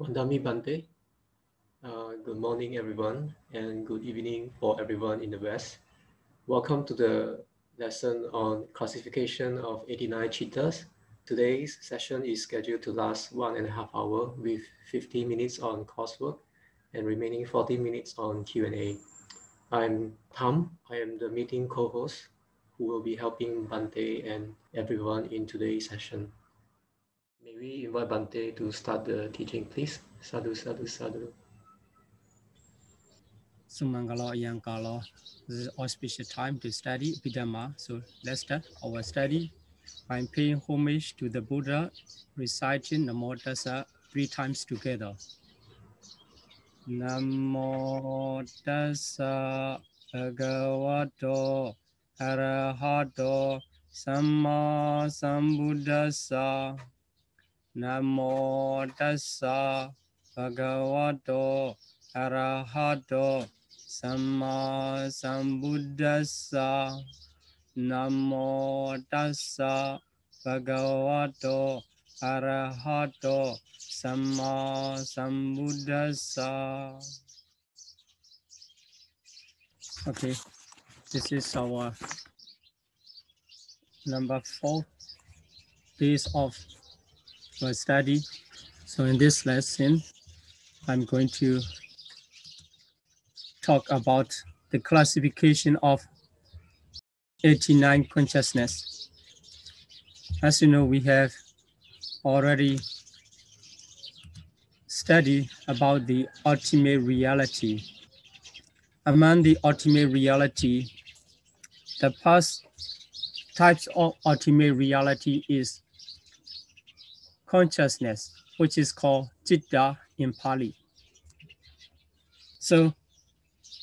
Vandami Bhante, good morning everyone and good evening for everyone in the West. Welcome to the lesson on classification of 89 cittas. Today's session is scheduled to last 1.5 hours with 50 minutes on coursework and remaining 40 minutes on Q&A. I'm Tham. I am the meeting co-host who will be helping Bhante and everyone in today's session. May we invite Bhante to start the teaching, please? Sadhu, sadhu, sadhu. Sumangala Yankala. This is auspicious time to study Abhidhamma. So let's start our study. I'm paying homage to the Buddha, reciting Namo Tassa 3 times together. Namo Tassa Bhagavato Arahato Samma Sambuddhassa. Namo Tassa Bhagavato Arahato Samma Sambuddhassa. Namo Tassa Bhagavato Arahato Samma Sambuddhassa. Okay, this is our number 4 piece of my study. So in this lesson, I'm going to talk about the classification of 89 consciousness. As you know, we have already studied about the ultimate reality. Among the ultimate reality, the past types of ultimate reality is consciousness, which is called citta in Pali. So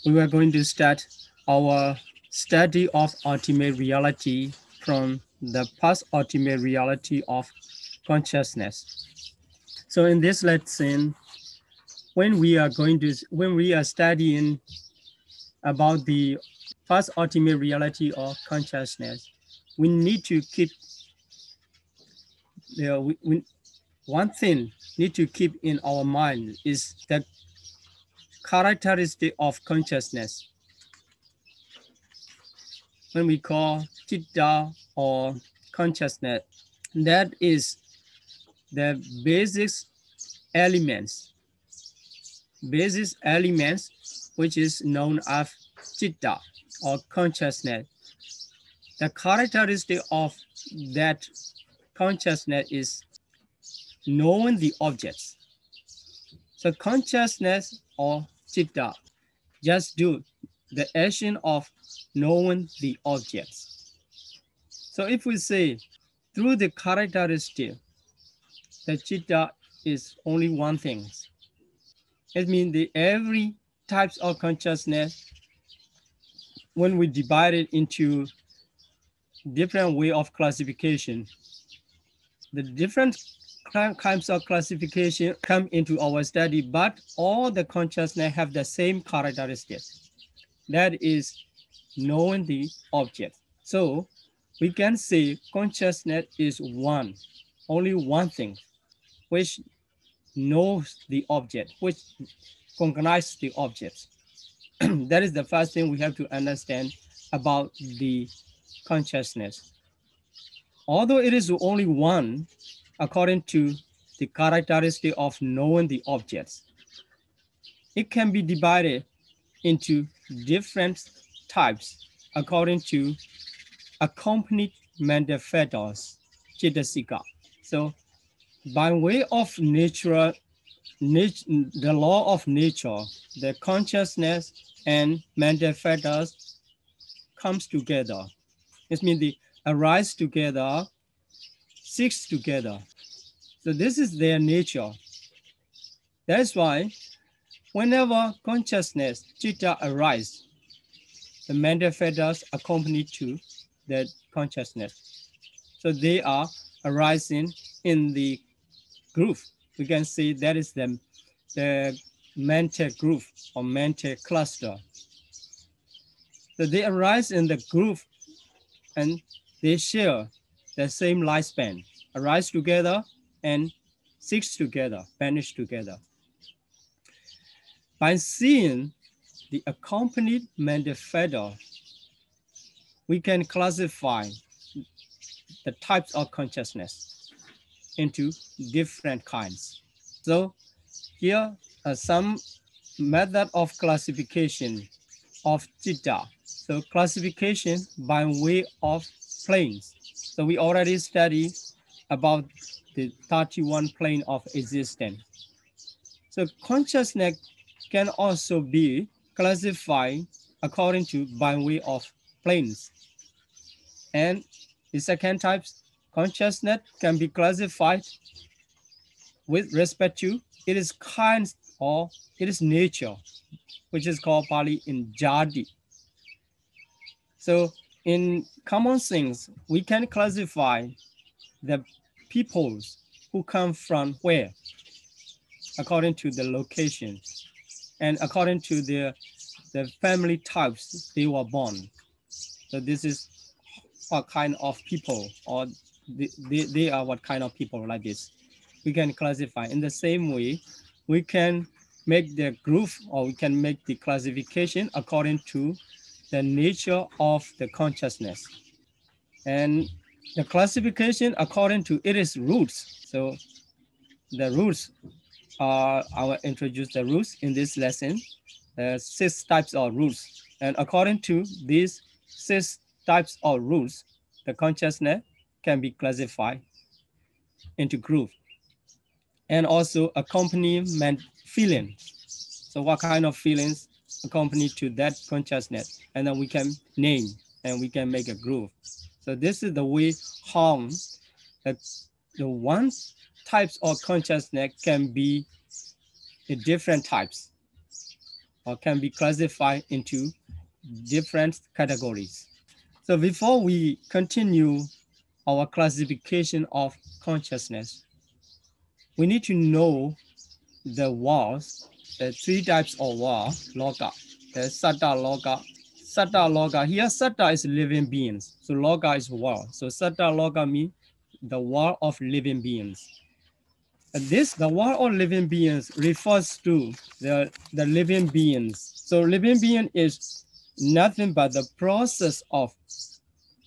we are going to start our study of ultimate reality from the past ultimate reality of consciousness. So in this lesson, when we are studying about the past ultimate reality of consciousness, we need to keep one thing in our mind is the characteristic of consciousness. When we call citta or consciousness, that is the basic elements which is known as citta or consciousness. The characteristic of that consciousness is knowing the objects. So consciousness or citta just do the action of knowing the objects. So if we say through the characteristic, the citta is only one thing. It means the every types of consciousness, when we divide it into different way of classification, the different kinds of classification come into our study, but all the consciousness have the same characteristics. That is knowing the object. So we can say consciousness is one, only one thing, which knows the object, which recognizes the object. That is the first thing we have to understand about the consciousness. Although it is only one, according to the characteristic of knowing the objects, it can be divided into different types according to accompaniment factors, citta. So by way of nature, the law of nature, the consciousness and mental factors comes together. It means they arise together, six together. So this is their nature. That's why whenever consciousness, citta arises, the mental factors accompany to the consciousness. So they are arising in the group. We can say that is the mental group or mental cluster. So they arise in the group and they share the same lifespan, arise together and six together, banished together. By seeing the accompanied manifesto, we can classify the types of consciousness into different kinds. So here are some method of classification of citta. So classification by way of planes. So we already studied about the 31 plane of existence. So consciousness can also be classified according to by way of planes. And the second type, consciousness can be classified with respect to its kinds or its nature, which is called Pali in Jati. So in common things, we can classify the peoples who come from where, according to the location, and according to the family types they were born. So this is what kind of people, or they are what kind of people like this. We can classify. In the same way, we can make the group, or we can make the classification according to the nature of the consciousness. And the classification according to its roots. So the roots are, I will introduce the roots in this lesson. Six types of roots. And according to these six types of roots, the consciousness can be classified into groups. And also accompaniment feelings. So what kind of feelings accompany to that consciousness? And then we can name and we can make a group. So this is the way how the one types of consciousness can be the different types, or can be classified into different categories. So before we continue our classification of consciousness, we need to know the words, the three types of words, loka, the satta loka. Satta loka, here satta is living beings, so loka is world. So satta loka means the world of living beings. And this, the world of living beings, refers to the living beings. So living being is nothing but the process of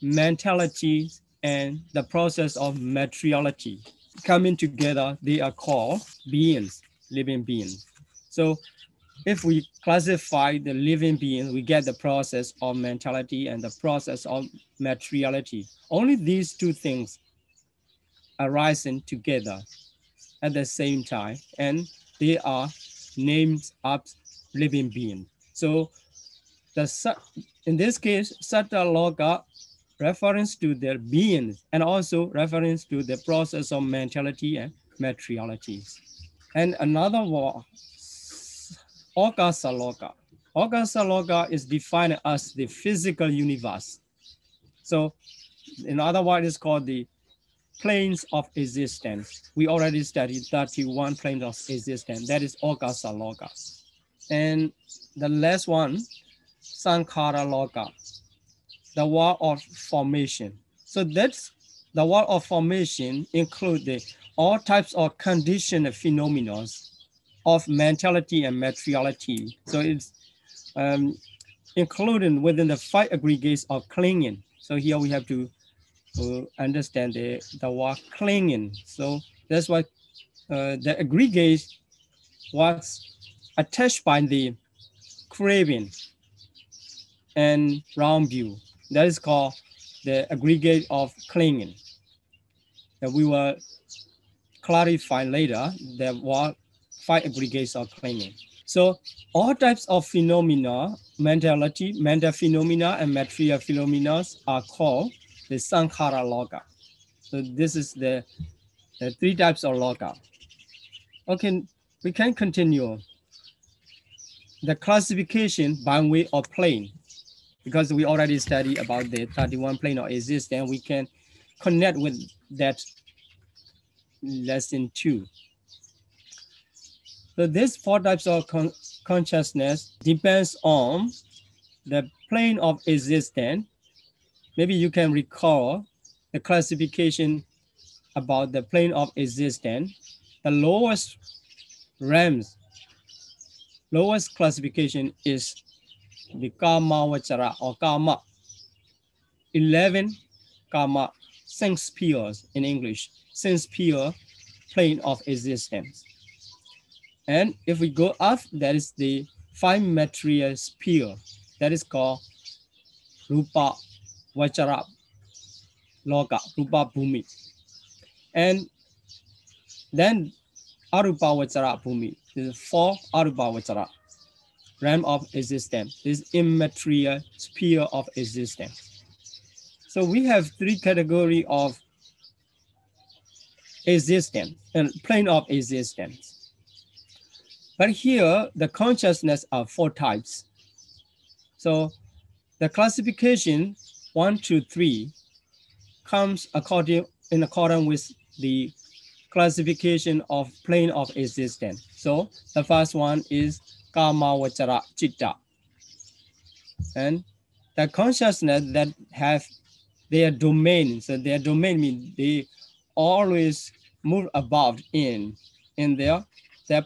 mentality and the process of materiality. Coming together, they are called beings, living beings. So if we classify the living beings, we get the process of mentality and the process of materiality. Only these two things arising together at the same time, and they are named of living beings. So in this case, Satta loka reference to their beings and also reference to the process of mentality and materialities. And another word, Okāsa loka. Okāsa loka is defined as the physical universe. So in other words, it's called the planes of existence. We already studied 31 planes of existence. That is Okāsa loka. And the last one, Saṅkhāra loka, the world of formation. So that's the world of formation includes all types of conditioned phenomena of mentality and materiality. So it's including within the five aggregates of clinging. So here we have to understand the word clinging. So that's why the aggregate was attached by the craving and round view. That is called the aggregate of clinging. And we will clarify later the word five aggregates of clinging. So all types of phenomena, mentality, mental phenomena and material phenomena are called the Saṅkhāra loka. So this is the three types of loka. Okay, we can continue the classification by way of plane, because we already studied about the 31 plane of existence, and we can connect with that lesson 2. So these four types of consciousness depends on the plane of existence. Maybe you can recall the classification about the plane of existence The lowest realms, lowest classification is the Kāmāvacara or kamma. 11 kamma, sense peers in English, sense peer plane of existence. And if we go up, that is the five material sphere, that is called Rūpāvacara loka, Rūpa bhumi. And then Arūpāvacara bhumi, this is four Arūpāvacara, realm of existence, this immaterial sphere of existence. So we have three categories of existence and plane of existence. But here the consciousness are four types. So the classification 1 to 3 comes in accordance with the classification of plane of existence. So the first one is Kāmāvacara citta, and the consciousness that have their domain. So their domain means they always move about in their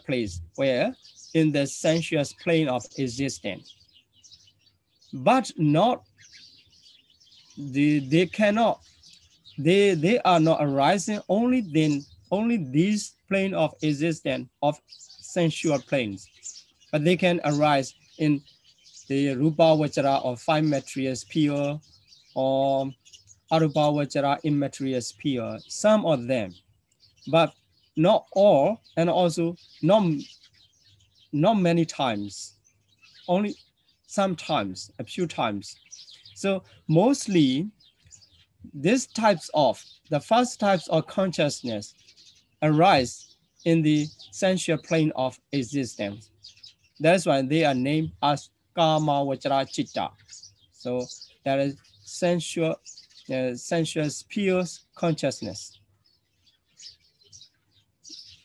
place, where in the sensuous plane of existence. But not they are not arising only then, only this plane of existence of sensual planes. But they can arise in the Rūpāvacara or five material sphere or Arūpāvacara immaterial sphere, some of them, but not all, and also not many times, only sometimes, a few times. So mostly these types of, the first types of consciousness arise in the sensual plane of existence. That's why they are named as Kāmāvacara citta. So that is sensual, sensuous pure consciousness.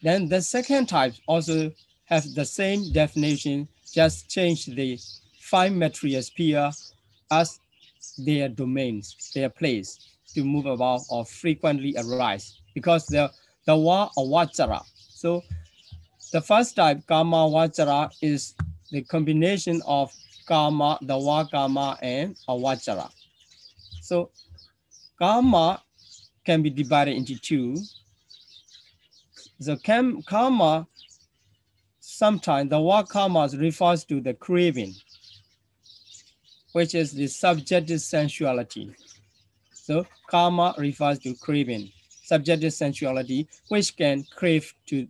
Then the second type also have the same definition, just change the five material sphere as their domains, their place to move about or frequently arise, because the wa avachara. So the first type, Kāmāvacara, is the combination of Kāma, the wa Kāma, and avachara. So Kāma can be divided into two. So Kāma, sometimes the wa Kāma refers to the craving, which is the subjective sensuality. So Kāma refers to craving, subjective sensuality, which can crave to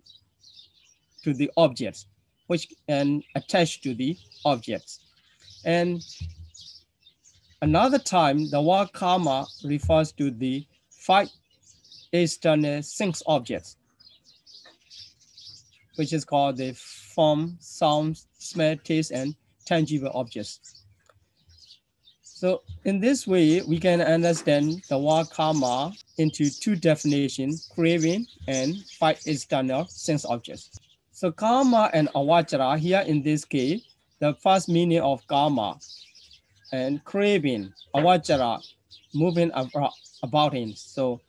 the objects, which can attach to the objects. And another time, the word Kāma refers to the five external sense objects, which is called the form, sound, smell, taste, and tangible objects. So in this way, we can understand the word Kāma into two definitions, craving and five external sense objects. So Kāma and avachara, here in this case, the first meaning of Kāma and craving, avachara, moving about him. So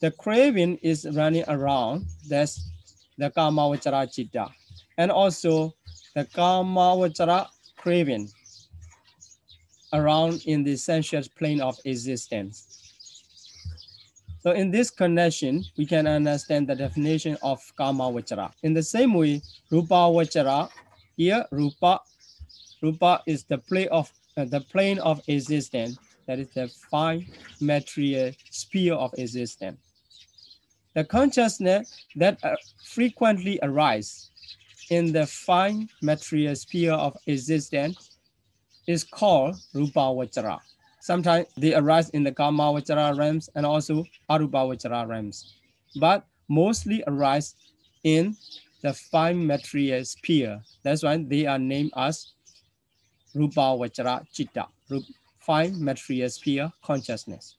the craving is running around, that's the Kāmāvacara citta. And also the Kāmāvacara craving around in the sensuous plane of existence. So in this connection, we can understand the definition of Kāmāvacara. In the same way, Rūpāvacara, here Rūpa is the play of the plane of existence, that is the five material sphere of existence. The consciousness that frequently arises in the five material sphere of existence is called Rūpāvacara. Sometimes they arise in the Kāmāvacara realms and also Arūpāvacara realms, but mostly arise in the five material sphere. That's why they are named as Rūpāvacara citta, five material sphere consciousness.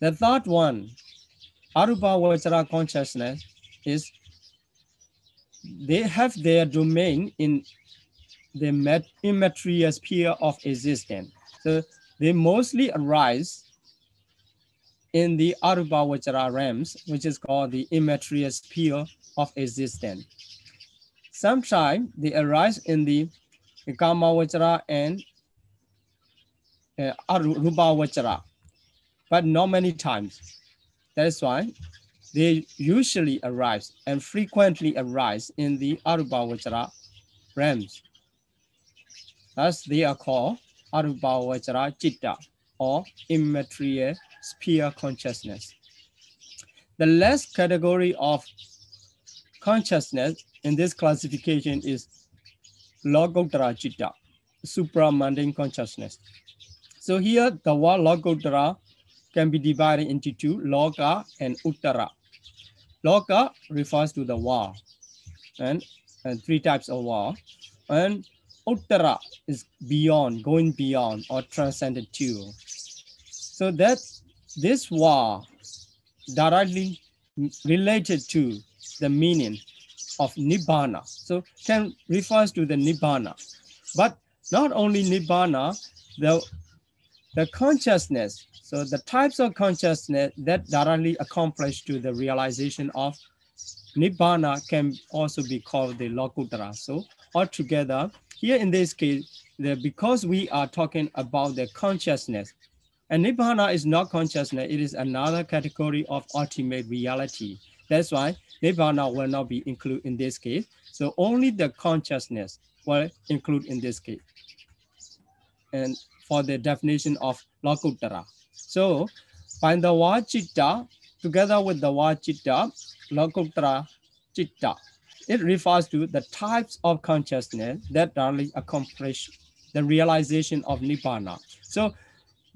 The third one, Arūpāvacara consciousness, is they have their domain in the immaterial sphere of existence. So they mostly arise in the Arūpāvacara realms, which is called the immaterial sphere of existence. Sometimes they arise in the Kāmāvacara and Arūpāvacara, but not many times. That is why they usually arise and frequently arise in the Arūpāvacara realms. Thus, they are called Arūpāvacara citta, or immaterial sphere consciousness. The last category of consciousness in this classification is Lokuttara citta, supramundane consciousness. So here the word Lokuttara can be divided into two, loka and uttara. Loka refers to the world, and three types of world, and uttara is beyond, going beyond or transcended to. So that this world directly related to the meaning of Nibbana. So can refers to the Nibbana. But not only Nibbana, the consciousness, so the types of consciousness that directly accomplish to the realization of Nibbana can also be called the Lokuttara. So altogether, here in this case, because we are talking about the consciousness, and Nibbana is not consciousness, it is another category of ultimate reality. That's why Nibbana will not be included in this case. So only the consciousness will include in this case. And for the definition of Lokuttara. So by the word citta, together with the word citta, Lokuttara citta, it refers to the types of consciousness that directly accomplish the realization of Nibbana. So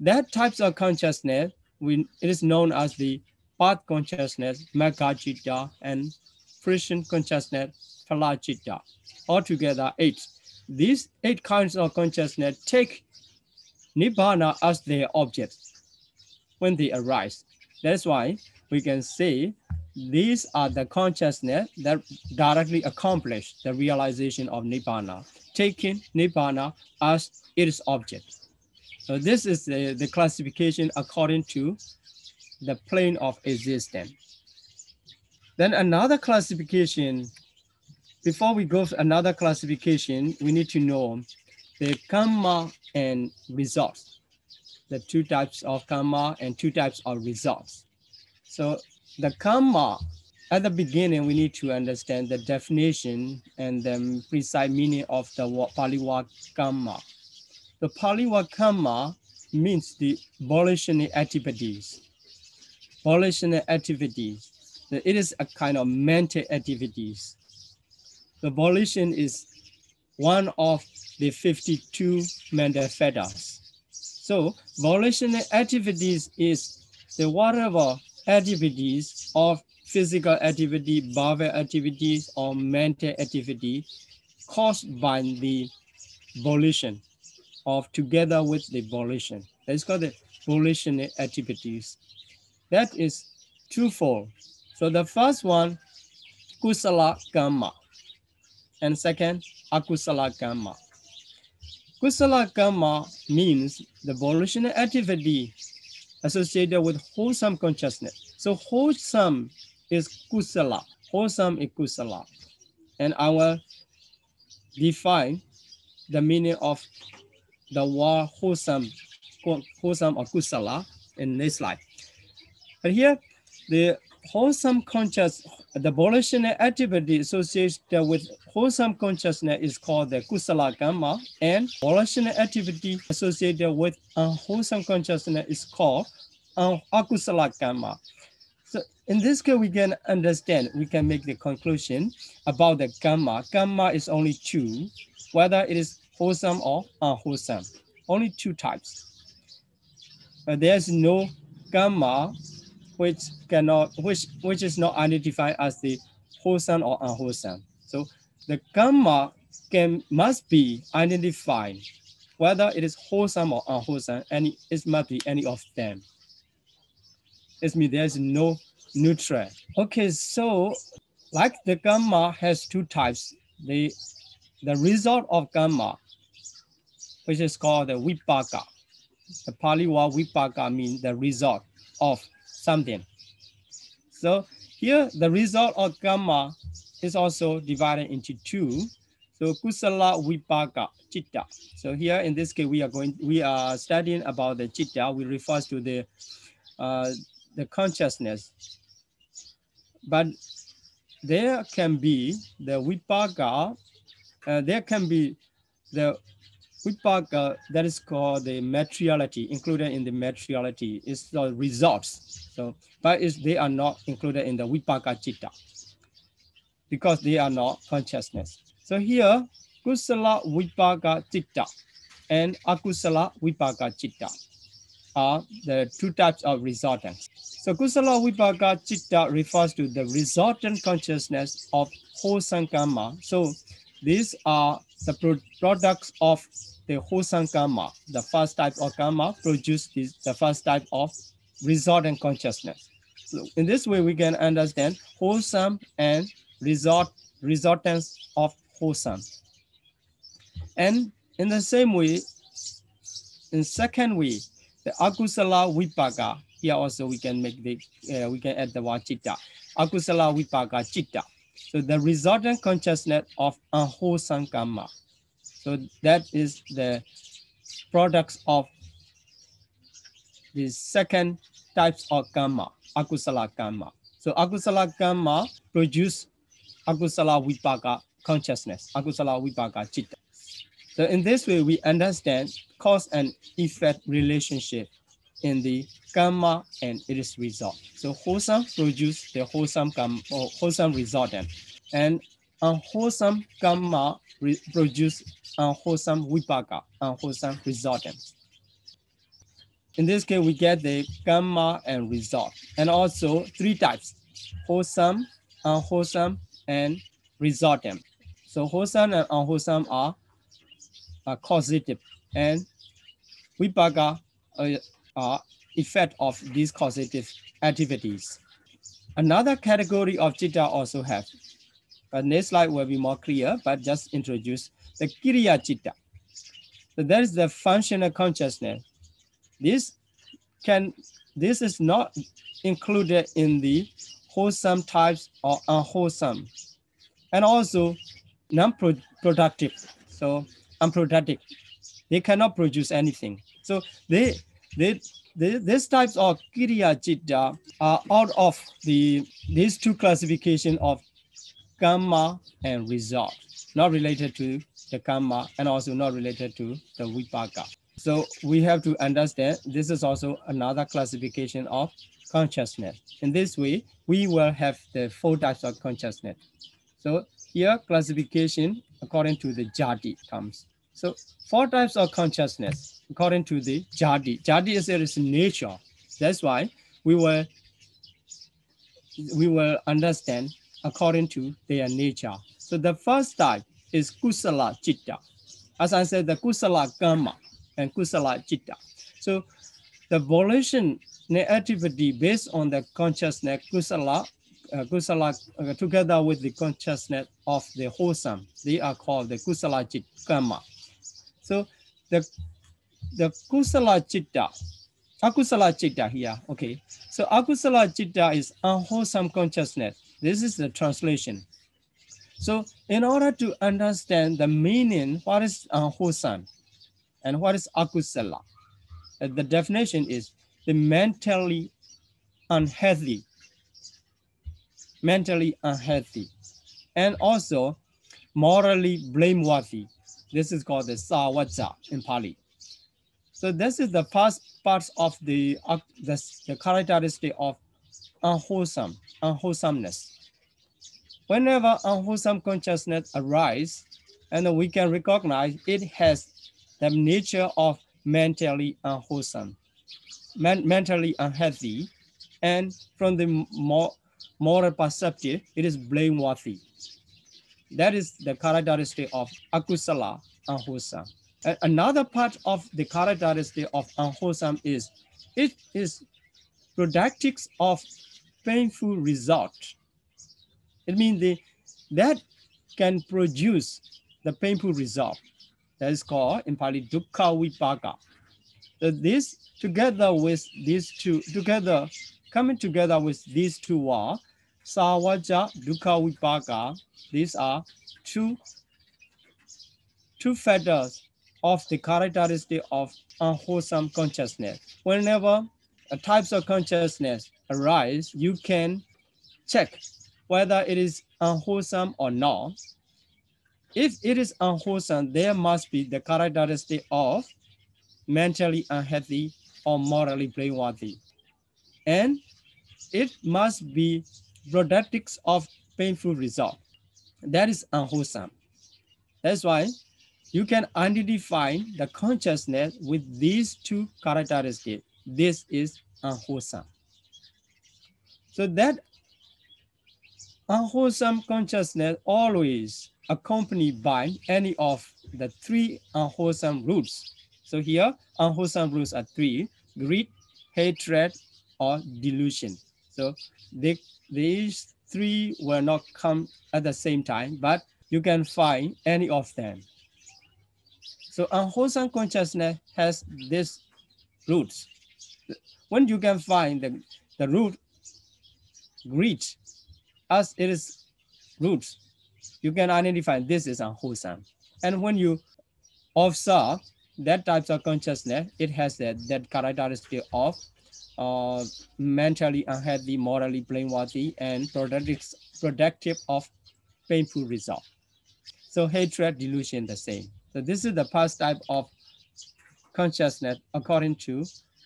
that types of consciousness, it is known as the path consciousness, magga Citta, and friction consciousness, phala citta. Altogether 8. These 8 kinds of consciousness take Nibbana as their objects when they arise. That's why we can say these are the consciousness that directly accomplish the realization of Nibbana, taking Nibbana as its object. So this is the classification according to the plane of existence. Then another classification, before we go to another classification, we need to know the kamma and results, the 2 types of kamma and 2 types of results. So the kamma, at the beginning, we need to understand the definition and the precise meaning of the Pali word kamma. The Pali word kamma means the volitional activities. Volitional activities. It is a kind of mental activities. The volition is one of the 52 mental fetters. So volitional activities is the whatever activities of physical activity, verbal activities, or mental activity caused by the volition, or together with the volition. That's called the volitional activities. That is twofold. So the first one, kusala kamma, and second, akusala kamma. Kusala kamma means the volitional activity associated with wholesome consciousness. So wholesome is kusala. Wholesome is kusala. And I will define the meaning of the word wholesome or kusala in this slide. But here, the wholesome consciousness, the volitional activity associated with wholesome consciousness is called the kusala kamma, and volitional activity associated with unwholesome consciousness is called akusala kamma. So in this case, we can understand, we can make the conclusion about the kamma. Kamma is only 2, whether it is wholesome or unwholesome. Only 2 types. But there's no kamma which is not identified as the wholesome or unwholesome. So the kamma must be identified whether it is wholesome or unwholesome, and it must be any of them. It means there's no neutral. Okay, so like the kamma has 2 types, the result of kamma, which is called the vipaka. The Pali word vipaka means the result of something. So Here, the result of kamma is also divided into two. So Kusala Vipaka citta. So here in this case, we are studying about the citta. We refer to the consciousness. But there can be the vipaka. There can be the vipaka that is called the materiality. Included in the materiality is the results. So, but they are not included in the vipaka citta because they are not consciousness. So here, kusala vipaka citta and akusala vipaka citta are the two types of resultants. So kusala vipaka citta refers to the resultant consciousness of wholesome karma. So these are the products of the wholesome karma. The first type of karma produces the first type of resultant consciousness. So in this way, we can understand wholesome and resultants of wholesome. And in the same way, in second way, the akusala vipaka. Here also we can make the we can add the word citta. Akusala vipaka citta. So the resultant consciousness of unwholesome karma. So that is the products of the second types of karma, akusala karma. So akusala karma produce akusala vipaka consciousness, akusala vipaka citta. So in this way, we understand cause and effect relationship in the karma and its result. So wholesome produce the wholesome karma, or wholesome resultant, and unwholesome karma produce unwholesome vipaka, unwholesome resultant. In this case, we get the karma and result, and also three types: wholesome, unwholesome, and resultant. So wholesome and unwholesome are causative, and vipaka are effect of these causative activities. Another category of citta also have, but next slide will be more clear, but just introduce the kiriya citta. So that is the functional consciousness. This is not included in the wholesome types or unwholesome, and also non-productive. So unproductive, they cannot produce anything. So these types of kiriya citta are out of these two classification of kamma and result, not related to the kamma and also not related to the vipaka. So we have to understand this is also another classification of consciousness. In this way, we will have the four types of consciousness. So here, classification according to the Jati comes. So four types of consciousness according to the Jati. Jati is its nature. That's why we will understand according to their nature. So the first type is kusala citta. As I said, the kusala kamma and kusala citta. So the volition activity based on the consciousness kusala. Kusala together with the consciousness of the wholesome, they are called the kusala citta kamma. So the kusala citta, akusala citta here. Okay, so akusala citta is unwholesome consciousness. This is the translation. So in order to understand the meaning, what is unwholesome and what is akusala, the definition is the mentally unhealthy, and also morally blameworthy. This is called the sāvajja in Pali. So this is the first part of the characteristic of unwholesomeness. Whenever unwholesome consciousness arises, and we can recognize it has the nature of mentally unwholesome, mentally unhealthy, and from the moral perceptive, it is blameworthy. That is the characteristic of akusala, unwholesome. And another part of the characteristic of unwholesome is it is productive of painful result. It means that can produce the painful result. That is called in Pali Dukkha Vipaka. So this together with these two, coming together with these two are Savajja, Dukkha Vipaka. These are two factors of the characteristic of unwholesome consciousness. Whenever types of consciousness arise, you can check whether it is unwholesome or not. If it is unwholesome, there must be the characteristic of mentally unhealthy or morally blameworthy. And it must be productics of painful result. That is unwholesome. That's why you can identify the consciousness with these two characteristics. This is unwholesome. So that unwholesome consciousness always accompanied by any of the three unwholesome roots. So here, unwholesome roots are three: greed, hatred, or delusion. So these three will not come at the same time, but you can find any of them. So unwholesome consciousness has these roots. When you can find the root greed as it is roots, you can identify this is unwholesome. And when you observe that types of consciousness, it has that characteristic of mentally unhealthy, morally blameworthy, and productive of painful result. So hatred, delusion, the same. So this is the past type of consciousness according to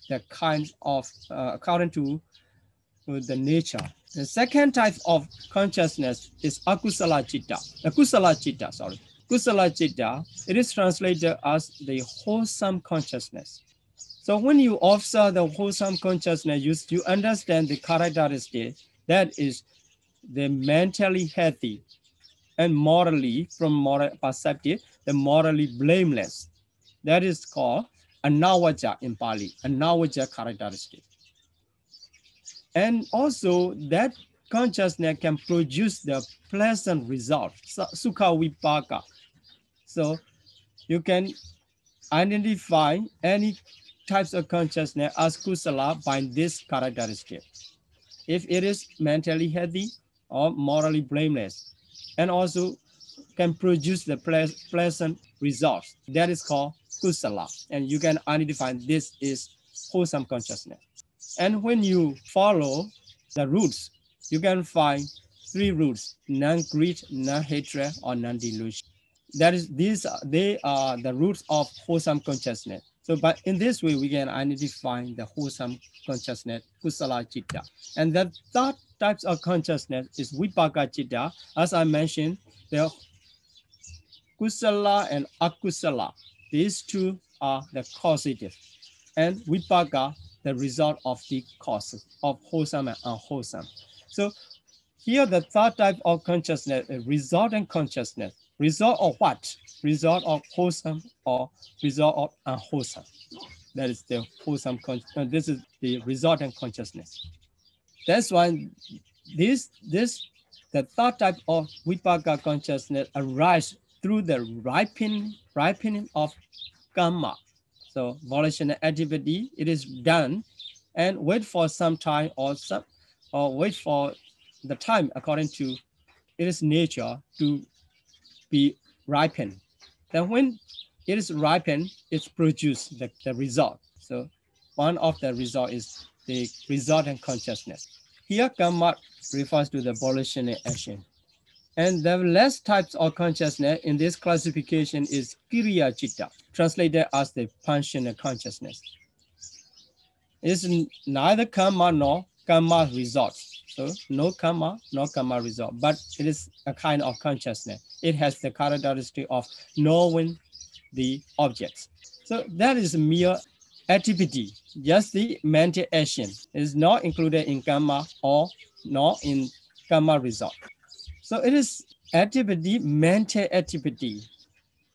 the kind of according to the nature. The second type of consciousness is akusala citta. Kusala Citta, it is translated as the wholesome consciousness. So when you observe the wholesome consciousness, you understand the characteristic that is the mentally healthy and morally, from moral perspective, the morally blameless. That is called Anavajja in Pali, Anavajja characteristic. And also that consciousness can produce the pleasant result, Sukha Vipaka. So you can identify any types of consciousness as kusala by this characteristic. If it is mentally healthy or morally blameless, and also can produce the pleasant results, that is called kusala. And you can identify this is wholesome consciousness. And when you follow the roots, you can find three roots: non-greed, non-hatred, or non-delusion. That is, they are the roots of wholesome consciousness. So, but in this way, we can identify the wholesome consciousness, Kusala Citta. And the third types of consciousness is Vipaka Citta. As I mentioned, the Kusala and Akusala, these two are the causative. And Vipaka, the result of the causes of wholesome and unwholesome. So here the third type of consciousness is resultant consciousness. Result of what? Result of wholesome or result of unwholesome. That is the wholesome consciousness. This is the resultant consciousness. That's why the third type of vipaka consciousness arises through the ripening of kamma. So volitional activity, it is done and wait for some time or wait for the time according to its nature to be ripened. Then when it is ripened, it's produced the result. So one of the result is the resultant consciousness. Here kamma refers to the volitional action. And the last types of consciousness in this classification is kiriya citta, translated as the functional consciousness. It's neither kamma nor kamma result. So no kamma result, but it is a kind of consciousness. It has the characteristic of knowing the objects. So that is mere activity, just the mental action. It is not included in kamma or not in kamma result. So it is activity, mental activity,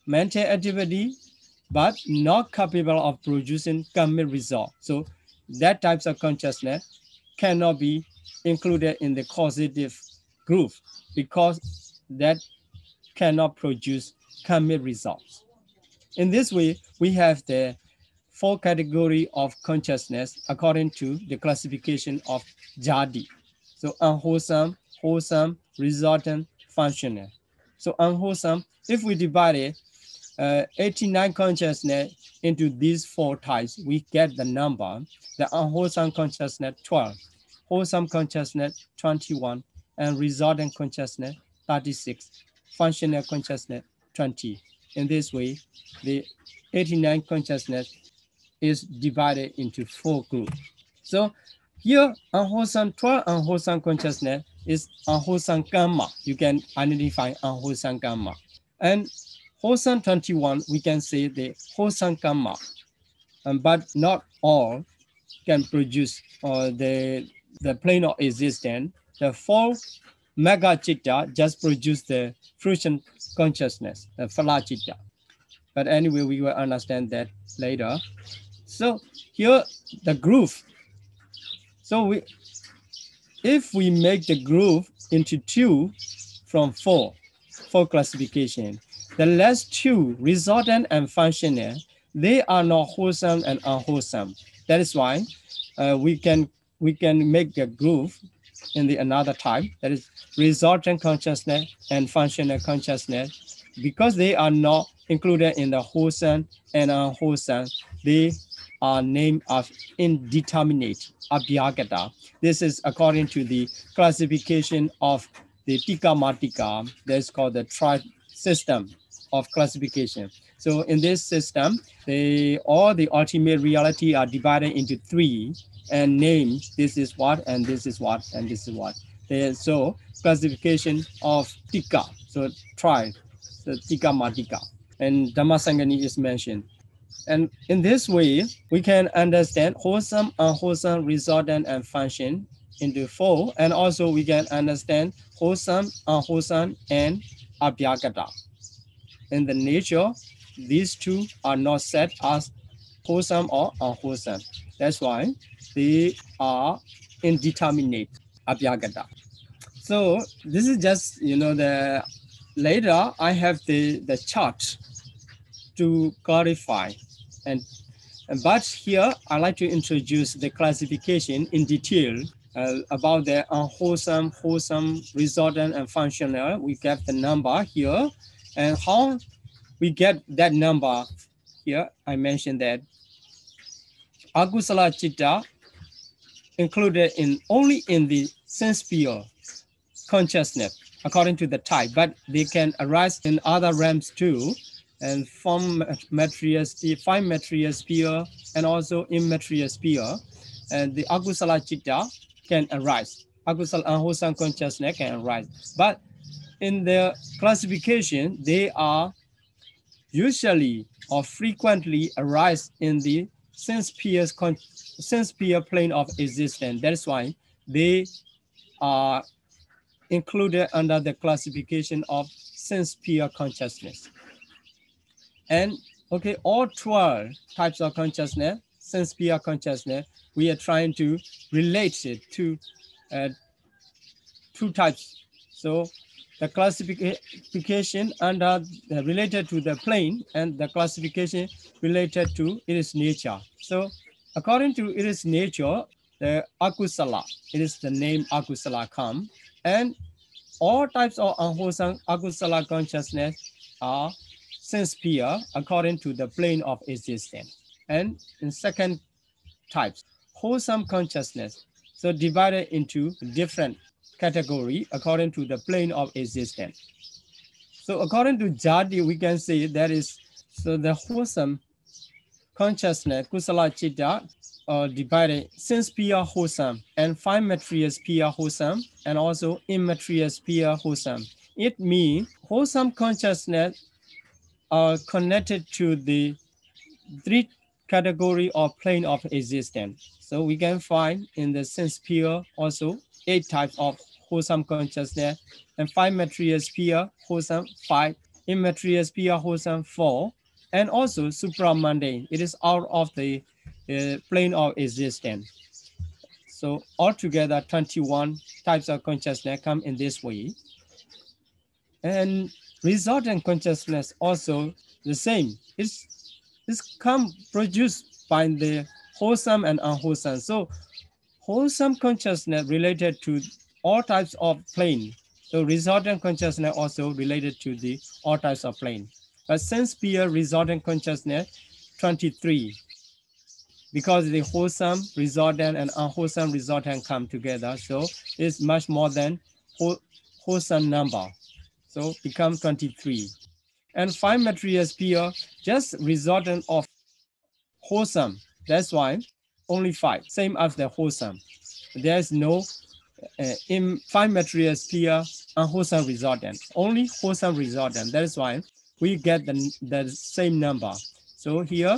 but not capable of producing kamma result. So that types of consciousness cannot be included in the causative group because that cannot produce kamma results. In this way, we have the four categories of consciousness according to the classification of Jati. So unwholesome, wholesome, resultant, functional. So unwholesome, if we divide it, 89 consciousness into these four types, we get the number, the unwholesome consciousness 12, wholesome consciousness 21, and resultant consciousness 36, functional consciousness 20. In this way, the 89 consciousness is divided into four groups. So here, unwholesome 12 unwholesome consciousness is unwholesome kamma. You can identify unwholesome kamma. And wholesome 21, we can say the wholesome kamma, but not all can produce the plane of existence. The four magga citta just produce the fruition consciousness, the phala citta. But anyway, we will understand that later. So here the groove. So if we make the groove into two from four classification. The last two, resultant and functional, they are not wholesome and unwholesome. That is why we can make a groove in the another type, that is resultant consciousness and functional consciousness, because they are not included in the wholesome and unwholesome. They are named as indeterminate, abyākata. This is according to the classification of the tika mātikā. That's called the tribe system of classification. So in this system, all the ultimate reality are divided into three and named this is what, and this is what, and this is what. So classification of tika, so tribe, so tika matika, and Dhammasangani is mentioned. And in this way, we can understand wholesome, unwholesome, resultant, and function into four, and also we can understand wholesome, unwholesome, and abyākata. In the nature, these two are not set as wholesome or unwholesome. That's why they are indeterminate, abyākata. So this is just, the later I have the chart to clarify. But here I like to introduce the classification in detail. About the unwholesome, wholesome, resultant, and functional. We get the number here. And how we get that number here, I mentioned that akusala citta included only in the sense pure consciousness, according to the type, but they can arise in other realms too, and from material sphere, and also immaterial sphere. And the akusala citta can arise. Akusala unwholesome consciousness can arise. But in the classification, they are usually or frequently arise in the sense-pure plane of existence. That's why they are included under the classification of sense-pure consciousness. And okay, all 12 types of consciousness, sense-pure consciousness, we are trying to relate it to two types. So the classification under related to the plane, and the classification related to its nature. So according to its nature, the akusala, it is the name akusala come, and all types of unwholesome akusala consciousness are sense-pure according to the plane of existence. And in second types, wholesome consciousness, so divided into different category according to the plane of existence. So according to Jati, we can say that is, so the wholesome consciousness, kusala citta, divided sense pure wholesome, and five material pure wholesome, and also immaterial pure wholesome. It means wholesome consciousness are connected to the three category or plane of existence. So we can find in the sense sphere also 8 types of wholesome consciousness, and 5 material sphere wholesome, 5 immaterial sphere wholesome, 4, and also supramundane. It is out of the plane of existence. So altogether 21 types of consciousness come in this way. And resultant consciousness also the same. This come produced by the wholesome and unwholesome. So wholesome consciousness related to all types of plane. So resultant consciousness also related to the all types of plane. But sense fear resultant consciousness 23, because the wholesome resultant and unwholesome resultant come together. So it's much more than wholesome number. So become 23. And five materials pure, just resultant of wholesome. That's why only five, same as the wholesome. There's no in five materials pure unwholesome resultant, only wholesome resultant. That's why we get the same number. So here,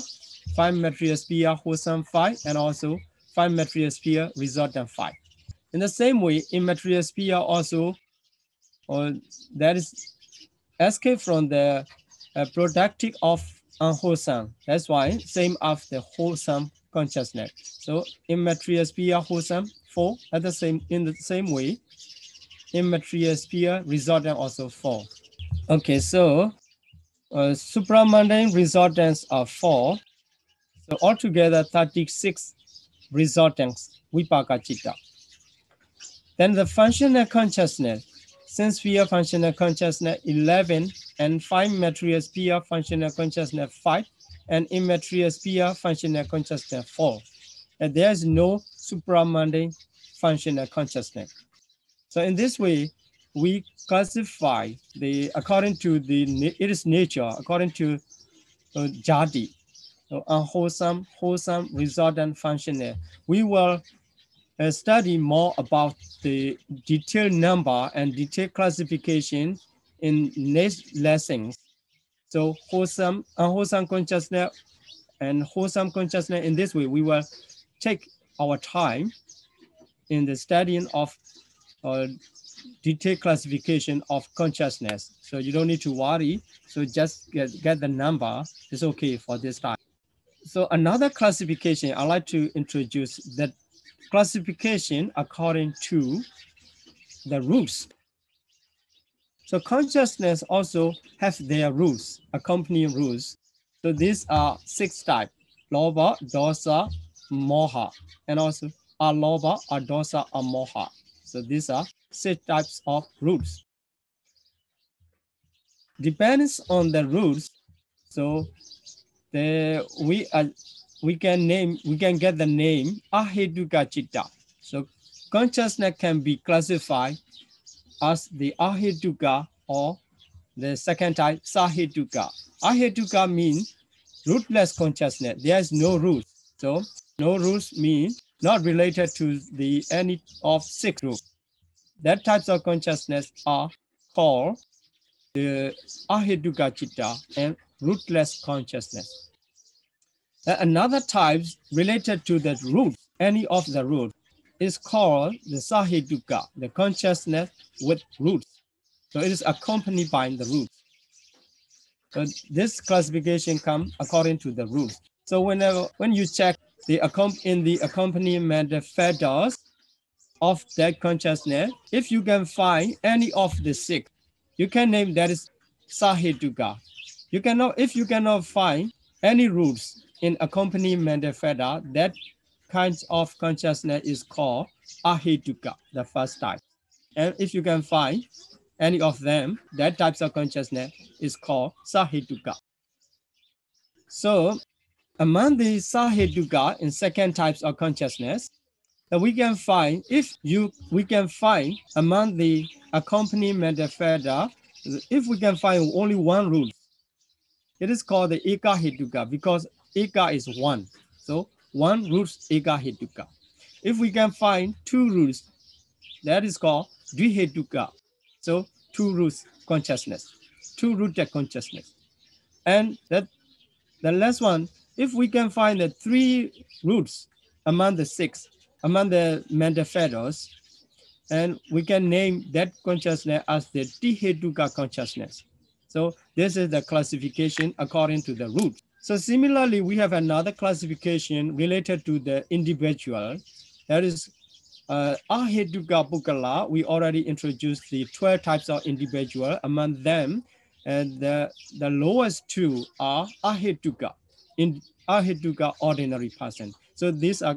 five materials pure wholesome five, and also five materials pure resultant five. In the same way, in materials pure also, or that is escape from the productive of unwholesome. That's why same of the wholesome consciousness. So in materials pure wholesome four, at the same in the same way, in materials pure resultant also four. Okay, so supramundane resultants are four. So altogether 36 resultants vipaka citta. Then the functional consciousness. Sense fear functional consciousness 11, and five material sphere functional consciousness 5, and immaterial sphere functional consciousness 4. And there is no supramundane functional consciousness. So in this way, we classify the according to the its nature, according to Jati, so unwholesome, wholesome, resultant, functional. We will study more about the detailed number and detailed classification in next lessons. So wholesome, unwholesome consciousness and wholesome consciousness, in this way we will take our time in the studying of detailed classification of consciousness. So you don't need to worry. So just get the number. It's okay for this time. So another classification I'd like to introduce, that classification according to the rules. So consciousness also have their rules, accompanying rules. So these are six types: loba, dosa, moha, and also aloba, adosa, amoha. So these are six types of rules. Depends on the rules, so we can get the name Ahetuka Citta. So consciousness can be classified as the Ahetuka or the second type Sahetuka. Ahetuka means rootless consciousness. There is no rules. So no rules means not related to the any of six rules. That types of consciousness are called the Ahetuka Citta and rootless consciousness. Another type related to the root, any of the root, is called the Sahetuka, the consciousness with roots. So it is accompanied by the roots. So this classification comes according to the roots. So when you check the accompaniment factors of that consciousness, if you can find any of the six, you can name that is Sahetuka. You cannot, if you cannot find any roots in accompaniment factor, that kind of consciousness is called Ahetuka, the first type. And if you can find any of them, that types of consciousness is called Sahetuka. So among the Sahetuka and second types of consciousness, that we can find, we can find among the accompaniment factor, if we can find only one root, it is called the Ekahetuka, because Eka is one. So one roots Ekahetuka. If we can find two roots, that is called dvihetuka. So two roots consciousness, two rooted consciousness. And that the last one, if we can find the three roots among the six, among the mandafados, and we can name that consciousness as the dvihetuka consciousness. So this is the classification according to the root. So similarly, we have another classification related to the individual. That is Ahetuka Pukkala. We already introduced the 12 types of individual. Among them, the lowest two are Ahetuka, Ahetuka ordinary person. So these are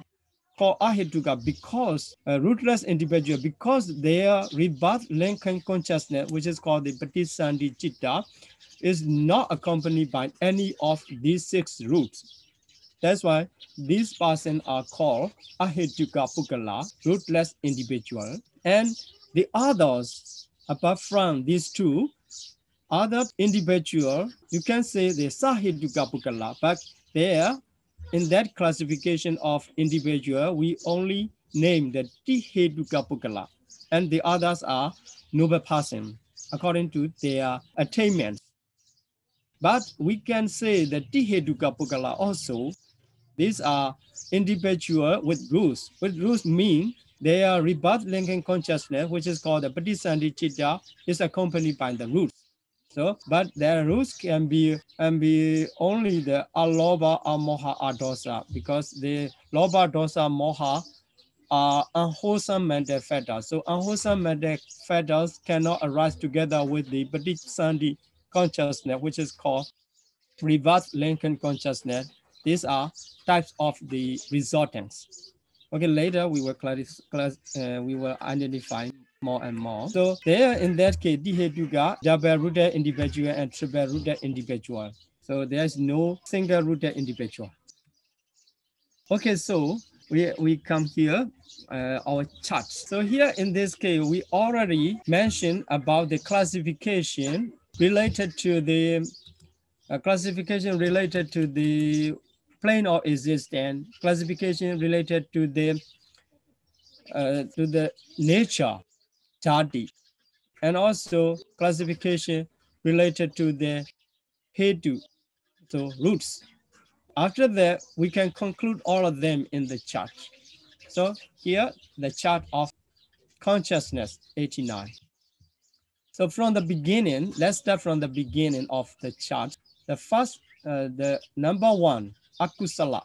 called Ahetuka because rootless individual, because their rebirth lengthened consciousness, which is called the Patisandhi Citta, is not accompanied by any of these six roots. That's why these persons are called Ahetuka Pukala, rootless individual, and the others apart from these two, other individual, you can say the Sahetuka Pukala, but there, in that classification of individual, we only name the Dvihetuka Pukala, and the others are noble person according to their attainments. But we can say the Dvihetuka Pukala also, these are individual with rules. With rules mean their rebirth linking consciousness, which is called the Patisandhi Citta, is accompanied by the roots. So, but their roots can be only the loba, moha, dosa, because the loba, dosa, moha are unwholesome mental factors. So unwholesome mental factors cannot arise together with the Patisandhi consciousness, which is called reverse Lincoln consciousness. These are types of the resultants. Okay, later we will identify more and more. So there, in that case, Dvihetuka, double-rooted individual and triple-rooted individual. So there is no single-rooted individual. Okay, so we come here, our chart. So here in this case, we already mentioned about the classification related to the plane of existence, classification related to the nature, Jati, and also classification related to the hetu, so roots. After that, we can conclude all of them in the chart. So here, the chart of consciousness, 89. So from the beginning, let's start from the beginning of the chart. The first, the number one, akusala,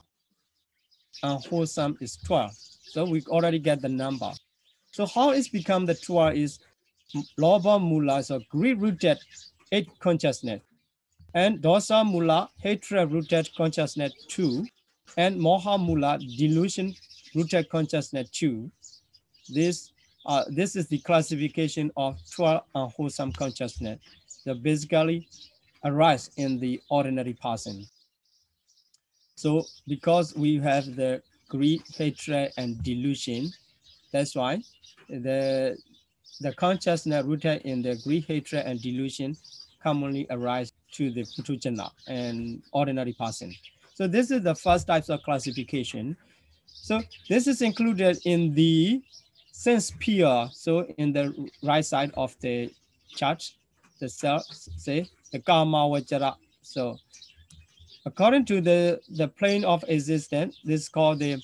unwholesome is 12. So we already get the number. So how it's become the 12 is loba mula, so greed-rooted, eight consciousness, and dosa mula, hatred-rooted consciousness 2, and moha mula, delusion-rooted consciousness 2. This is the classification of 12 unwholesome consciousness that basically arise in the ordinary person. So because we have the greed, hatred, and delusion, that's why the consciousness rooted in the greed, hatred, and delusion commonly arise to the putujana, an ordinary person. So this is the first types of classification. So this is included in the sense sphere. So in the right side of the chart, the cell, say the Kāmāvacara. So according to the plane of existence, this is called the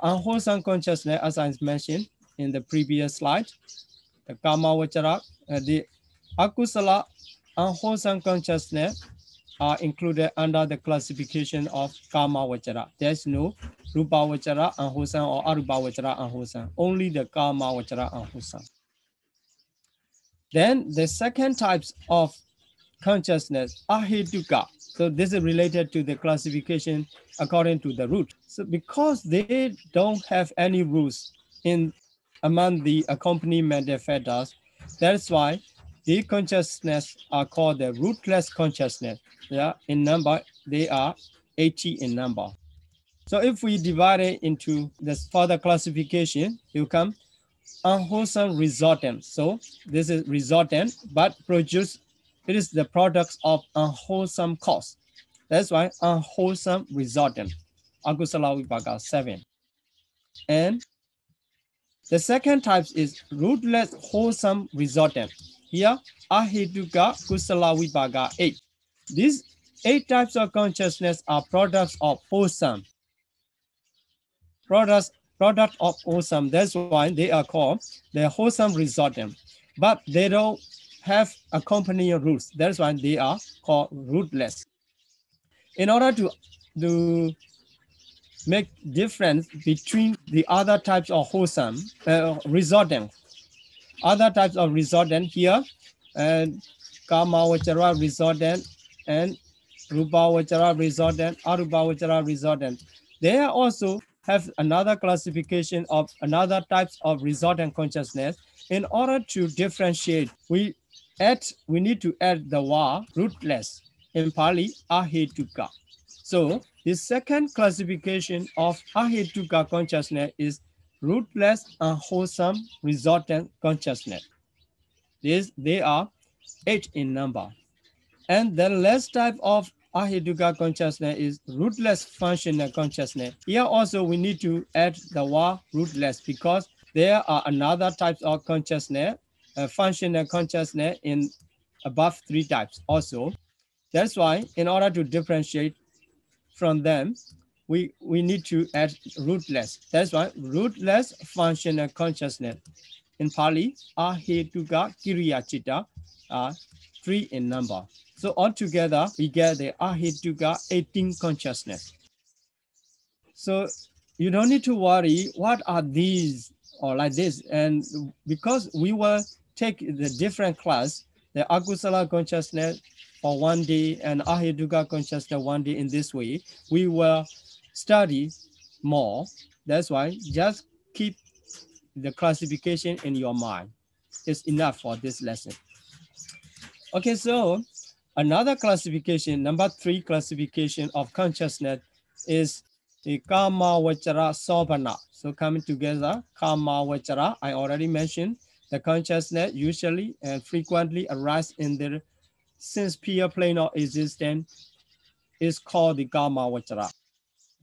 unwholesome consciousness, as I mentioned in the previous slide, the Kāmāvacara, the akusala, unwholesome consciousness are included under the classification of Kāmāvacara. There's no Rūpāvacara unwholesome or Arūpāvacara unwholesome, only the Kāmāvacara unwholesome. Then the second types of consciousness, ahetuka. So this is related to the classification according to the root. So because they don't have any rules in among the accompaniment factors, that's why the consciousness are called the rootless consciousness. Yeah, in number, they are 80 in number. So if we divide it into this further classification, you come unwholesome resultant. So this is resultant, but produce. It is the products of unwholesome cause. That's why unwholesome resultant, Akusala Vipaka 7. And the second type is rootless wholesome resultant. Here, Ahetuka Kusala Vipaka 8. These 8 types of consciousness are products of wholesome. Product of wholesome. That's why they are called the wholesome resultant. But they don't have accompanying roots. That's why they are called rootless. In order to make difference between the other types of wholesome resultant, other types of resultant here, and Kāmāvacara resultant and Rūpāvacara resultant, Arūpāvacara resultant, they are also have another classification of another types of result and consciousness. In order to differentiate, we need to add the va, rootless, in Pali, Ahetuka. So the second classification of Ahetuka consciousness is rootless, unwholesome, resultant consciousness. They are 8 in number. And the last type of Ahetuka consciousness is rootless functional consciousness. Here also we need to add the word rootless because there are another types of consciousness, functional consciousness in above 3 types also. That's why in order to differentiate from them, we need to add rootless. That's why rootless functional consciousness. In Pali, Ahetuka kiriya citta are 3 in number. So altogether, we get the Ahetuka 18 consciousness. So you don't need to worry what are these or like this. And because we will take the different class, the Akusala consciousness for 1 day and Ahetuka consciousness 1 day in this way, we will study more. That's why just keep the classification in your mind. It's enough for this lesson. Okay, so another classification, number 3 classification of consciousness is the Kāmāvacara Sobhana. So coming together, Kāmāvacara, I already mentioned, the consciousness usually and frequently arises in the sense-pure plane of existence is called the Kāmāvacara.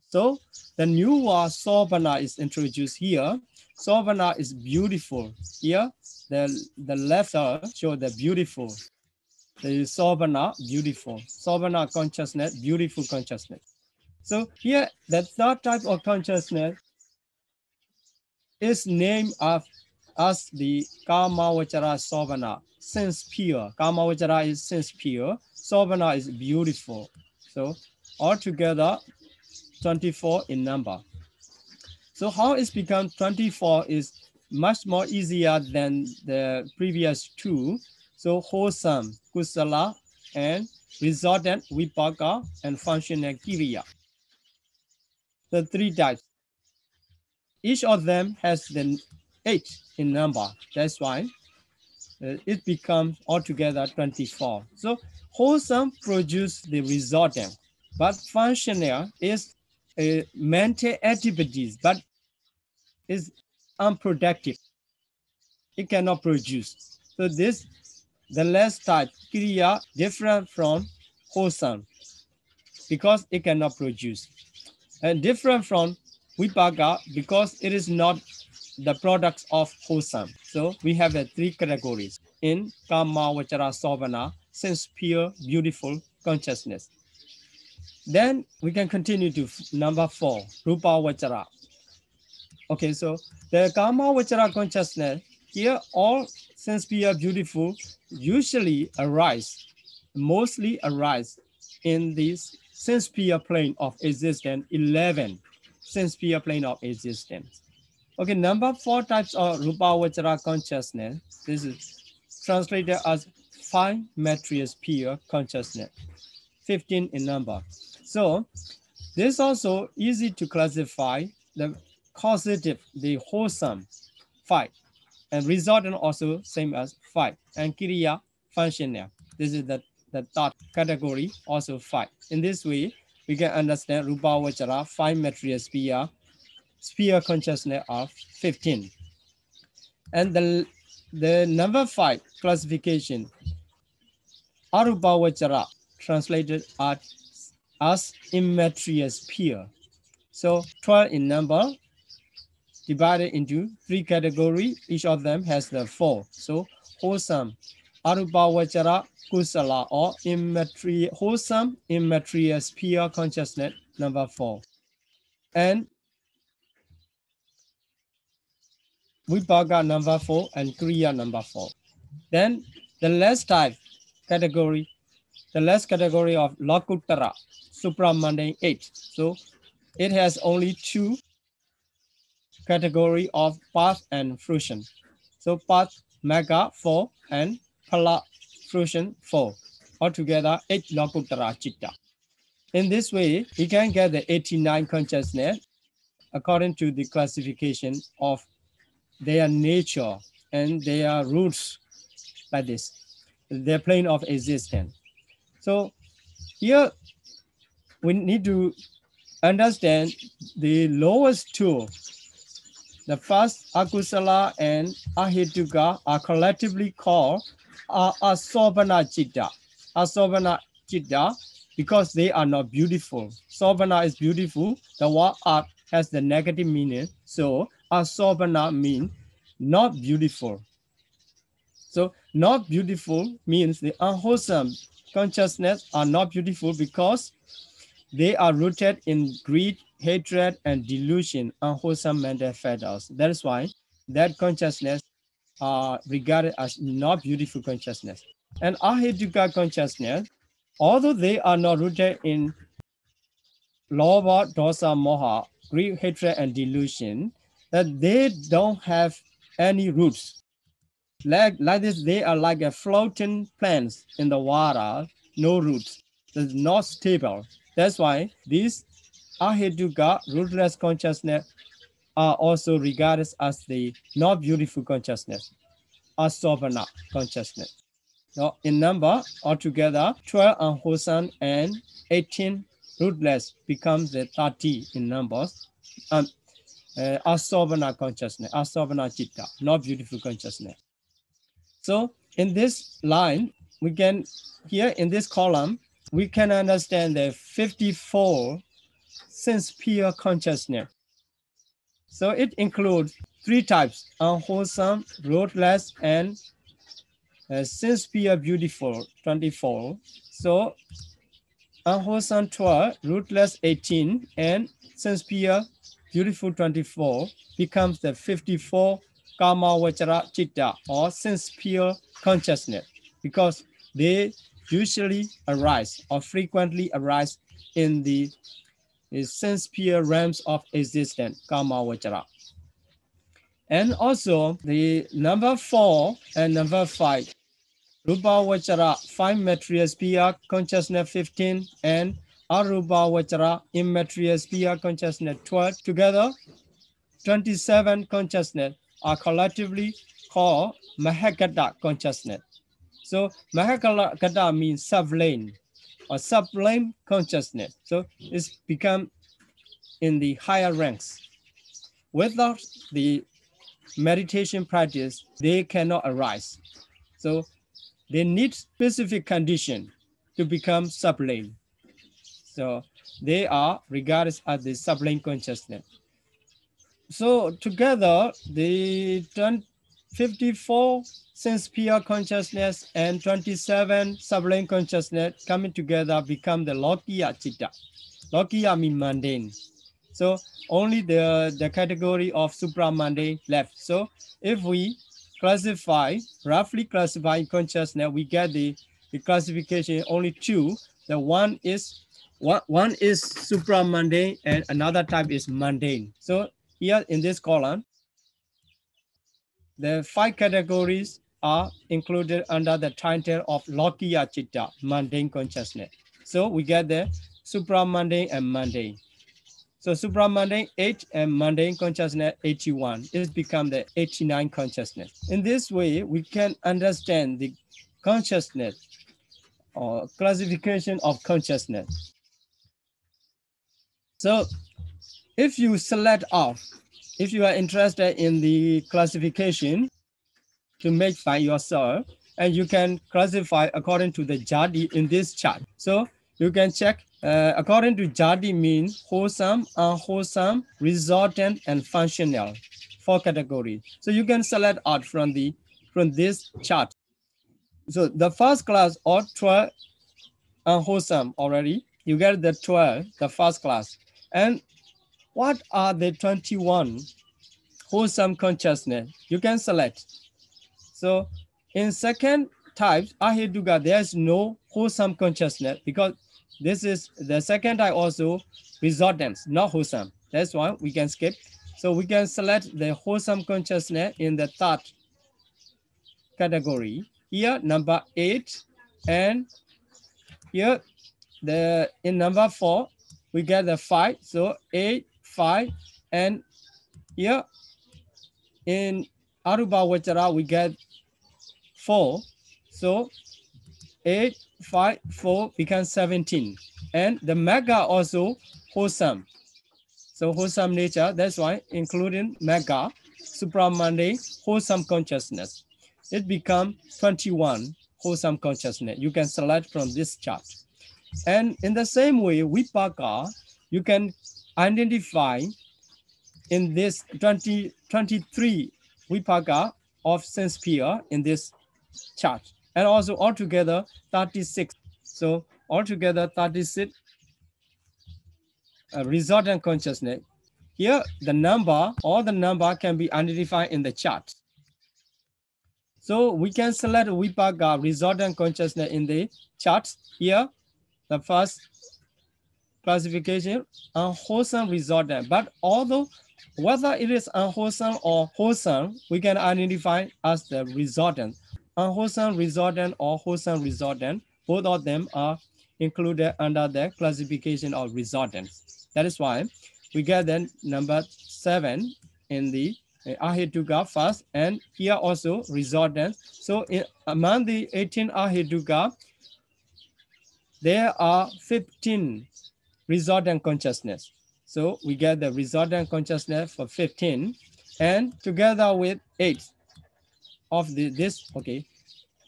So the new word Sobhana is introduced here. Sobhana is beautiful. Here, the letter shows the beautiful. The Sobhana, beautiful. Sobhana consciousness, beautiful consciousness. So here, the 3rd type of consciousness is named as the Kāmāvacara Sobhana, sense pure. Kāmāvacara is sense pure. Sobhana is beautiful. So altogether, 24 in number. So how it's become 24 is much more easier than the previous 2. So wholesome, kusala, and resultant, vipaka, and functional, kiriya. The 3 types. Each of them has the 8 in number. That's why it becomes altogether 24. So wholesome produces the resultant, but functional is mental activities, but is unproductive. It cannot produce. So this, the last type, kiriya, different from wholesome because it cannot produce. And different from vipaka because it is not the products of wholesome. So we have the 3 categories in Kāmāvacara Sobhana, sense pure, beautiful consciousness. Then we can continue to number 4, Rūpāvacara. Okay, so the Kāmāvacara consciousness, here all sense pure, beautiful, usually arise, mostly arise in this sense pure plane of existence, 11 sense pure plane of existence. Okay, number 4 types of Rūpāvacara consciousness, this is translated as 5 materials pure consciousness, 15 in number. So this also easy to classify the causative, the wholesome, 5, and resultant also same as 5, and kiriya, functional. This is the 3rd category, also 5. In this way, we can understand Rūpāvacara, 5 material sphere consciousness of 15. And the number 5 classification, Arūpāvacara, translated as immaterial sphere. So 12 in number, divided into 3 categories. Each of them has the 4. So wholesome, Arūpāvacara, kusala, or immaterial, wholesome, immaterial sphere consciousness, number 4. And vipaka number 4 and kriya number 4. Then the last type category, the last category of Lokuttara, supramundane 8. So it has only 2 category of path and fruition. So path, magga 4, and phala, fruition 4. Altogether, 8 Lokuttara citta. In this way, we can get the 89 consciousness, according to the classification of their nature and their roots, like this, their plane of existence. So here we need to understand the lowest two. The first, akusala and ahetuka, are collectively called asobhana citta. Asobhana citta, because they are not beautiful. Sobhana is beautiful. The word art has the negative meaning. So asobhana means not beautiful. So not beautiful means the unwholesome consciousness are not beautiful because they are rooted in greed, hatred, and delusion, unwholesome mental fetters. That is why that consciousness are regarded as not beautiful consciousness. And ahetuka consciousness, although they are not rooted in loba, dosa, moha, greed, hatred, and delusion, that they don't have any roots. Like this, they are like a floating plants in the water, no roots. It's not stable. That's why these ahetuka, rootless consciousness, are also regarded as the not beautiful consciousness, asobhana consciousness. Now, in number, altogether, 12 unwholesome and 18 rootless becomes the 30 in numbers. Asobhana consciousness, asobhana citta, not beautiful consciousness. So, in this line, we can, here in this column, we can understand the 54 sense pure consciousness. So, it includes three types, unwholesome, rootless, and since we are beautiful, 24. So unwholesome 12, rootless 18, and since we are beautiful 24 becomes the 54 Kāmāvacara citta, or sense pure consciousness, because they usually arise or frequently arise in the sense pure realms of existence, Kāmāvacara. And also the number 4 and number 5, Rūpāvacara, 5 material sphere consciousness 15, and Arūpāvacara, immaterial sphere consciousness 12. Together, 27 consciousness are collectively called magga consciousness. So magga means sublime or sublime consciousness. So it's become in the higher ranks. Without the meditation practice, they cannot arise. So they need specific condition to become sublime. So they are regarded as the sublime consciousness. So together, the 54 sense pure consciousness and 27 sublime consciousness coming together become the lokiya citta. Lokiya means mundane. So only the category of supramundane left. So if we classify, roughly classify consciousness, we get the classification only two. The one is supramundane and another type is mundane. So here in this column, the 5 categories are included under the title of lokiya citta, mundane consciousness. So we get the supramundane and mundane. So supramundane 8 and mundane consciousness 81. It's become the 89 consciousness. In this way, we can understand the consciousness or classification of consciousness. So if you select out, if you are interested in the classification to make by yourself, and you can classify according to the Jati in this chart. So you can check according to Jati means wholesome, unwholesome, resultant, and functional, 4 categories. So you can select out from this chart. So the first class, or 12 unwholesome already, you get the 12, the first class. And what are the 21 wholesome consciousness? You can select. So in second type, ahetuka, there is no wholesome consciousness, because this is the second type also, resultants, not wholesome. That's why we can skip. So we can select the wholesome consciousness in the third category. Here, number 8, and here in number 4, we get the 5. So 8, 5, And yeah, in Arūpāvacara we get 4. So 8, 5, 4 becomes 17. And the magga also wholesome. So wholesome nature, that's why including magga, supramande, wholesome consciousness. It becomes 21 wholesome consciousness. You can select from this chart. And in the same way, vipaka, you can identify in this 23 vipaka of sense fear in this chart. And also altogether 36. So altogether 36 resultant consciousness. Here the number, all the number can be identified in the chart. So we can select vipaka resultant consciousness in the chart. Here the first classification, unwholesome resultant. But although whether it is unwholesome or wholesome, we can identify as the resultant. Unwholesome resultant or wholesome resultant, both of them are included under the classification of resultants. That is why we get then number 7 in the Ahetuka first, and here also resultants. So among the 18 Ahetuka, there are 15 resultant consciousness. So we get the resultant consciousness for 15, and together with 8. Of this, okay,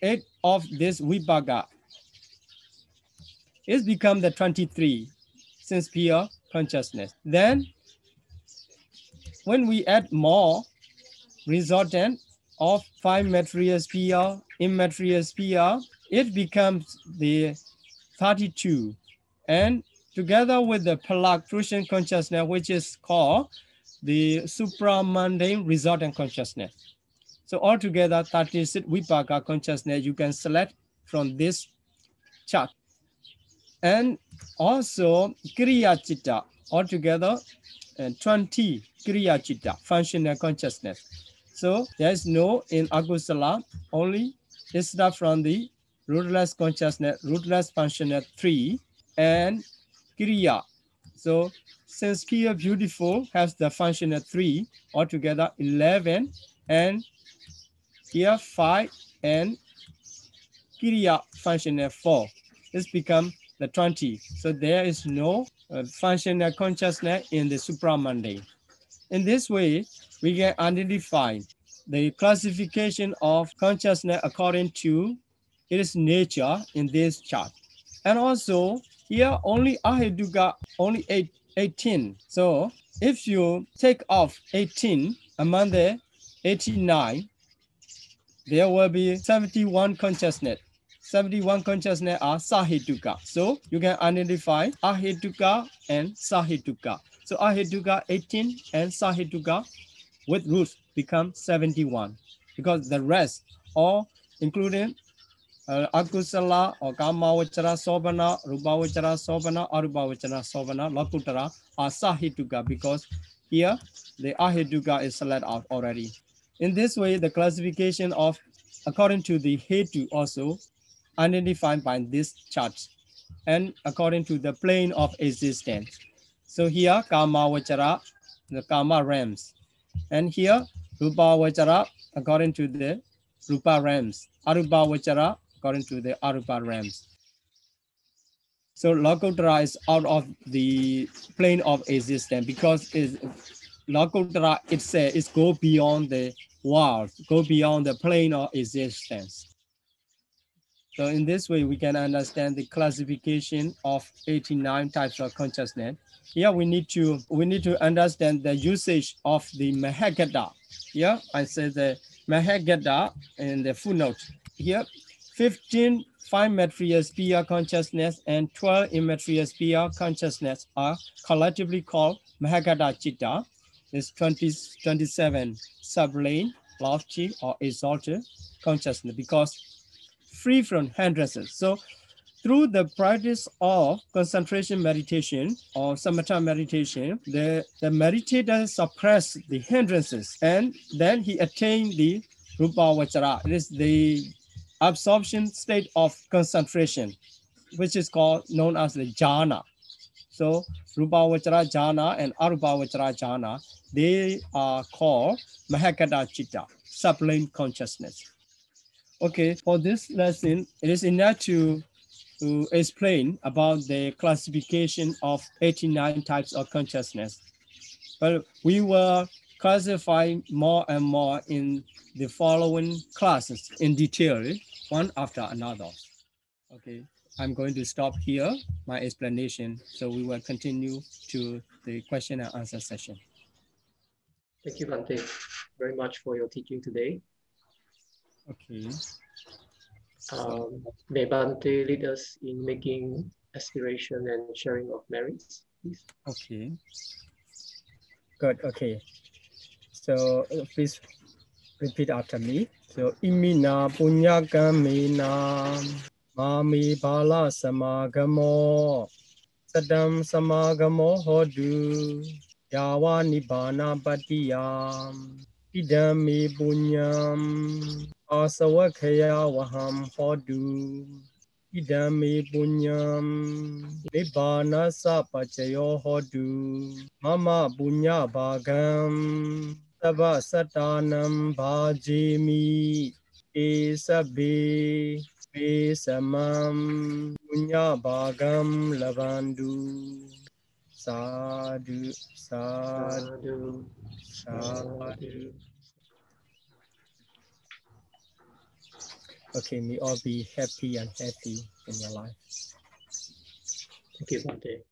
8 of this vipaka, it's become the 23 sense fear consciousness. Then when we add more resultant of 5 material fear, immaterial fear, it becomes the 32. And together with the phala consciousness, which is called the supramundane resultant consciousness. So altogether, 36 vipaka consciousness you can select from this chart. And also kiriya citta, altogether 20 kiriya citta, functional consciousness. So there is no in akusala, only it's not from the rootless consciousness, rootless functional 3 and kiriya. So since pure beautiful has the functional 3, altogether 11, and here 5 and kiriya functional 4. This becomes the 20. So there is no functional consciousness in the supramundane. In this way, we can identify the classification of consciousness according to its nature in this chart. And also here only Ahetuka, only 18. So if you take off 18 among the 89, there will be 71 consciousness. 71 consciousness are Sahetuka. So you can identify Ahetuka and Sahetuka. So Ahetuka 18 and Sahetuka with roots become 71. Because the rest, all including Akusala or Kāmāvacara, Sobhana, Rūpāvacara, Sobhana, Arūpāvacara, Sobhana, Lokuttara are Sahetuka, because here the Ahetuka is let out already. In this way, the classification of according to the hetu also identified by this chart and according to the plane of existence. So here Kāmāvacara, the Kāma realms, and here Rūpāvacara according to the Rūpa realms, Arūpāvacara according to the Arūpa realms. So Lokuttara is out of the plane of existence because Lokuttara itself is go beyond the world, go beyond the plane of existence. So in this way, we can understand the classification of 89 types of consciousness. Here we need to understand the usage of the mahagata. Here I say the mahagata in the footnote. Here 15 5 material sphere consciousness and 12 immaterial sphere consciousness are collectively called magga Citta. Is 27 sublime, lofty, or exalted consciousness, because free from hindrances. So through the practice of concentration meditation or samatha meditation, the meditator suppressed the hindrances, and then he attained the Rūpāvacara. It is the absorption state of concentration, which is known as the jhana. So Rūpāvacara jhana and Arūpāvacara jhana, they are called Mahakata Citta, sublime consciousness. Okay, for this lesson, it is enough to explain about the classification of 89 types of consciousness. But we will classify more and more in the following classes in detail, one after another. Okay, I'm going to stop here, my explanation, so we will continue to the question and answer session. Thank you, Bhante, very much for your teaching today. Okay. May Bhante lead us in making aspiration and sharing of merits, please. Okay. Good, okay. So please repeat after me. So, Imina punyakamina mami bala samagamo sadam samagamo hodu yawa nibbana badiyam idami punyam asavakaya waham hodu idami punyam nibbana sapachayo hodu mama punya bhagam Sabha satanam bhajimi esabhi vesamam punya bhagam lavandu sadhu sadhu sadhu. Okay, may all be happy and happy in your life. Thank you, Bhante.